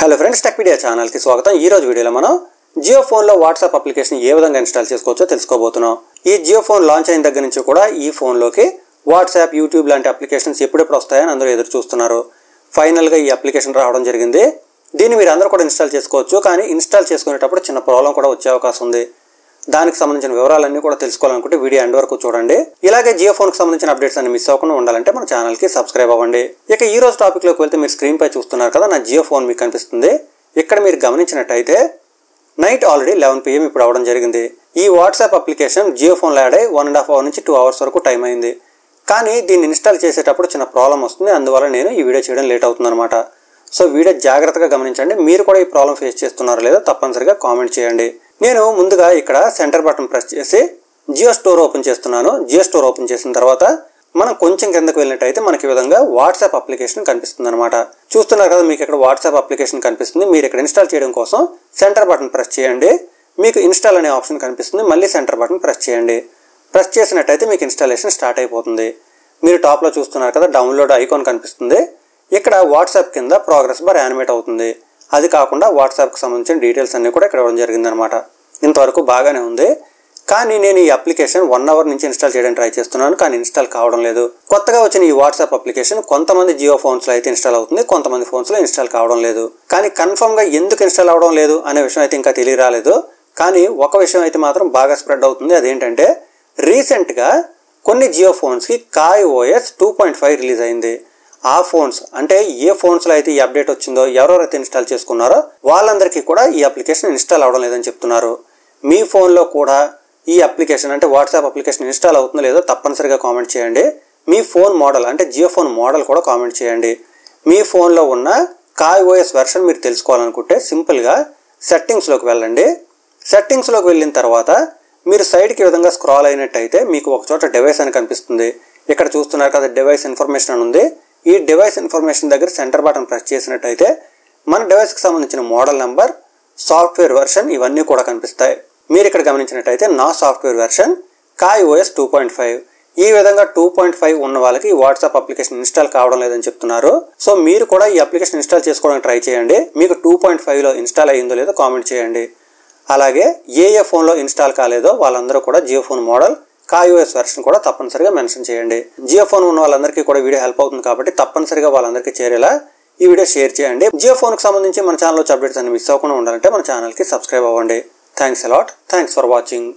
Hello friends टेक्पीडिया channel की स्वागत है। वीडियो में मैं जियो फोन व्हाट्सएप एप्लिकेशन ये विधंगा इंस्टॉल చేసుకోవచ్చో जियो फोन लॉन्च అయిన దగ్గర నుంచి కూడా ఈ ఫోన్ లోకి WhatsApp यूट्यूब లాంటి అప్లికేషన్స్ ఎప్పుడెప్పుడు వస్తాయని అందరూ ఎదురు చూస్తున్నారు। ఫైనల్ గా ఈ అప్లికేషన్ రావడం జరిగింది। దీన్ని మీరందరూ కూడా ఇన్స్టాల్ చేసుకోవచ్చు। కానీ ఇన్స్టాల్ చేసుకునేటప్పుడు చిన్న ప్రాబ్లం కూడా వచ్చే అవకాశం ఉంది। దానికి సంబంధించిన వివరాలన్నీ కూడా తెలుసుకోవాలనుకుంటే వీడియో ఎండ్ వరకు చూడండి। ఇలాగే జియో ఫోన్ కి సంబంధించిన అప్డేట్స్ అన్ని మిస్ అవ్వకుండా ఉండాలంటే మన ఛానల్ కి సబ్స్క్రైబ్ అవ్వండి। ఇక ఈ రోజు టాపిక్ లోకి వెళ్తే మీరు స్క్రీన్ పై చూస్తున్నారు కదా, నా జియో ఫోన్ మీకు కనిపిస్తుంది। ఇక్కడ మీరు గమనించినట్లయితే నైట్ ఆల్రెడీ 11 PM ఇప్పుడు అవడం జరిగింది। ఈ WhatsApp application Jio phone add అయ్యి 1.5 అవర్ నుంచి 2 అవర్స్ వరకు టైం అయింది। కానీ దీన్ని ఇన్స్టాల్ చేసేటప్పుడు చిన్న ప్రాబ్లం వస్తుంది, అందువల్ల నేను ఈ వీడియో చేయడం లేట్ అవుతుంది అనమాట। సో వీడియో జాగ్రత్తగా గమనించండి। మీరు కూడా ఈ ప్రాబ్లం ఫేస్ చేస్తున్నారో లేదో తప్పనిసరిగా కామెంట్ చేయండి। నేను ముందుగా ఇక్కడ సెంటర్ బటన్ ప్రెస్ చేసి జియో స్టోర్ ఓపెన్ చేస్తున్నాను। జియో స్టోర్ ఓపెన్ చేసిన తర్వాత మనం కొంచెం కిందకు వెళ్ళినట్టయితే మనకి ఈ విధంగా వాట్సాప్ అప్లికేషన్ కనిపిస్తుంది అనమాట। చూస్తున్నారు కదా, మీకు ఇక్కడ వాట్సాప్ అప్లికేషన్ కనిపిస్తుంది। మీరు ఇక్కడ ఇన్స్టాల్ చేయడం కోసం సెంటర్ బటన్ ప్రెస్ చేయండి, మీకు ఇన్స్టాల్ అనే ఆప్షన్ కనిపిస్తుంది। మళ్ళీ సెంటర్ బటన్ ప్రెస్ చేయండి, ప్రెస్ చేసినట్టయితే మీకు ఇన్స్టాలేషన్ స్టార్ట్ అయిపోతుంది। మీరు టాప్లో చూస్తున్నారు కదా డౌన్లోడ్ ఐకాన్ కనిపిస్తుంది। ఇక్కడ వాట్సాప్ కింద ప్రోగ్రెస్ బార్ యానిమేట్ అవుతుంది। అది కాకుండా వాట్సాప్కి సంబంధించిన డీటెయిల్స్ అన్నీ కూడా ఇక్కడ ఇవ్వడం జరిగిందనమాట। ఇంతవరకు బాగానే ఉంది, కానీ నేను ఈ అప్లికేషన్ 1 అవర్ నుంచి ఇన్స్టాల్ చేయడానికి ట్రై చేస్తున్నాను, కానీ ఇన్స్టాల్ కావడం లేదు। కొత్తగా వచ్చిన ఈ వాట్సాప్ అప్లికేషన్ కొంతమంది జియో ఫోన్స్లో అయితే ఇన్స్టాల్ అవుతుంది, కొంతమంది ఫోన్స్లో ఇన్స్టాల్ కావడం లేదు। కానీ కన్ఫర్మ్గా ఎందుకు ఇన్స్టాల్ అవ్వడం లేదు అనే విషయం అయితే ఇంకా తెలియరాలేదు। కానీ ఒక విషయం అయితే మాత్రం బాగా స్ప్రెడ్ అవుతుంది, అదేంటంటే రీసెంట్గా కొన్ని జియో ఫోన్స్కి KaiOS 2.5 రిలీజ్ అయింది। ఆ ఫోన్స్ అంటే ఏ ఫోన్స్లో అయితే ఈ అప్డేట్ వచ్చిందో, ఎవరెవరైతే ఇన్స్టాల్ చేసుకున్నారో వాళ్ళందరికీ కూడా ఈ అప్లికేషన్ ఇన్స్టాల్ అవ్వడం లేదని చెప్తున్నారు। మీ ఫోన్లో కూడా ఈ అప్లికేషన్ అంటే వాట్సాప్ అప్లికేషన్ ఇన్స్టాల్ అవుతుందో లేదో తప్పనిసరిగా కామెంట్ చేయండి। మీ ఫోన్ మోడల్ అంటే జియో ఫోన్ మోడల్ కూడా కామెంట్ చేయండి। మీ ఫోన్లో ఉన్న KaiOS వెర్షన్ మీరు తెలుసుకోవాలనుకుంటే సింపుల్గా సెట్టింగ్స్లోకి వెళ్ళండి। సెట్టింగ్స్లోకి వెళ్ళిన తర్వాత మీరు సైడ్కి విధంగా స్క్రాల్ అయినట్టయితే మీకు ఒక చోట డివైస్ అని కనిపిస్తుంది। ఇక్కడ చూస్తున్నారు కదా డివైస్ ఇన్ఫర్మేషన్ అని ఉంది। ఈ డివైస్ ఇన్ఫర్మేషన్ దగ్గర సెంటర్ బటన్ ప్రెస్ చేసినట్టయితే మన డివైస్కి సంబంధించిన మోడల్ నెంబర్, సాఫ్ట్వేర్ వెర్షన్ ఇవన్నీ కూడా కనిపిస్తాయి। మీరు ఇక్కడ గమనించినట్టయితే నా సాఫ్ట్వేర్ వెర్షన్ KaiOS 2.5। ఈ విధంగా 2.5 ఉన్న వాళ్ళకి వాట్సాప్ అప్లికేషన్ ఇన్స్టాల్ కావడం లేదని చెప్తున్నారు। సో మీరు కూడా ఈ అప్లికేషన్ ఇన్స్టాల్ చేసుకోవడానికి ట్రై చేయండి। మీకు 2.5లో ఇన్స్టాల్ అయ్యిందో లేదో కామెంట్ చేయండి। అలాగే ఏ ఫోన్లో ఇన్స్టాల్ కాలేదో వాళ్ళందరూ కూడా Jio phone model KaiOS version కూడా తప్పనిసరిగా మెన్షన్ చేయండి। జియో ఫోన్ ఉన్న వాళ్ళందరికీ కూడా వీడియో హెల్ప్ అవుతుంది కాబట్టి తప్పనిసరిగా వాళ్ళందరికీ చేరేలా ఈ వీడియో షేర్ చేయండి। జియో ఫోన్కి సంబంధించి మన ఛానల్లో వచ్చే అప్డేట్స్ అన్ని మిస్ అవ్వకుండా ఉండాలంటే మన ఛానల్కి సబ్స్క్రైబ్ అవ్వండి। Thanks a lot, thanks for watching.